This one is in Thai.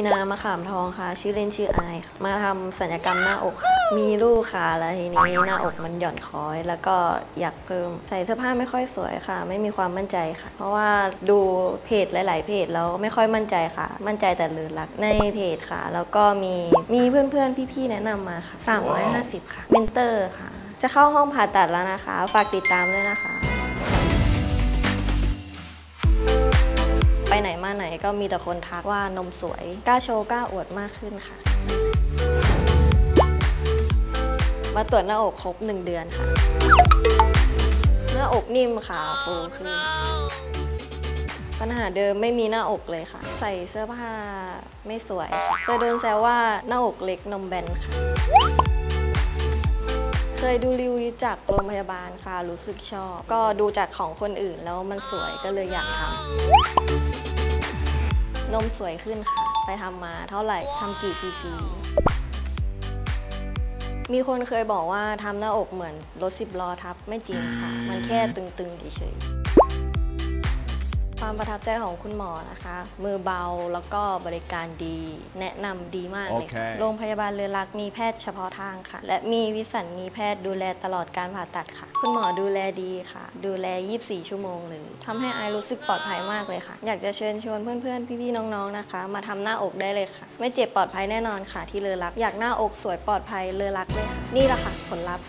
วีนามะขามทองค่ะชื่อเล่นชื่ออายมาทำศัลยกรรมหน้าอกมีลูกค่ะแล้วทีนี้หน้าอกมันหย่อนค้อยแล้วก็อยากเพิ่มใส่เสื้อผ้าไม่ค่อยสวยค่ะไม่มีความมั่นใจค่ะเพราะว่าดูเพจหลายๆเพจแล้วไม่ค่อยมั่นใจค่ะมั่นใจแต่เลือนลักในเพจค่ะแล้วก็มีเพื่อนๆพี่ๆแนะนำมาค่ะ350ค่ะเมนเตอร์ค่ะจะเข้าห้องผ่าตัดแล้วนะคะฝากติดตามด้วยนะคะไปไหนมาไหนก็มีแต่คนทักว่านมสวยกล้าโชว์กล้าอวดมากขึ้นค่ะมาตรวจหน้าอกครบ1 เดือนค่ะหน้าอกนิ่มค่ะฟูขึ้นปัญหาเดิมไม่มีหน้าอกเลยค่ะใส่เสื้อผ้าไม่สวยเคยโดนแซวว่าหน้าอกเล็กนมแบนค่ะเคยดูรีวิวจากโรงพยาบาลค่ะรู้สึกชอบก็ดูจากของคนอื่นแล้วมันสวยก็เลยอยากทำนมสวยขึ้นค่ะไปทำมาเท่าไหร่ทำกี่ซีซีมีคนเคยบอกว่าทำหน้าอกเหมือนรถ10 ล้อทับไม่จริงค่ะมันแค่ตึงๆเฉยๆความประทับใจของคุณหมอนะคะมือเบาแล้วก็บริการดีแนะนำดีมากเลยโรงพยาบาลเลือรักมีแพทย์เฉพาะทางค่ะและมีวิสัญญีแพทย์ดูแลตลอดการผ่าตัดค่ะคุณหมอดูแลดีค่ะดูแล24ชั่วโมงเลยทำให้อายรู้สึกปลอดภัยมากเลยค่ะอยากจะเชิญชวนเพื่อนๆพี่ๆน้องๆนะคะมาทำหน้าอกได้เลยค่ะไม่เจ็บปลอดภัยแน่นอนค่ะที่เลือรักอยากหน้าอกสวยปลอดภัยเลือรักเลยนี่แหละค่ะผลลัพธ์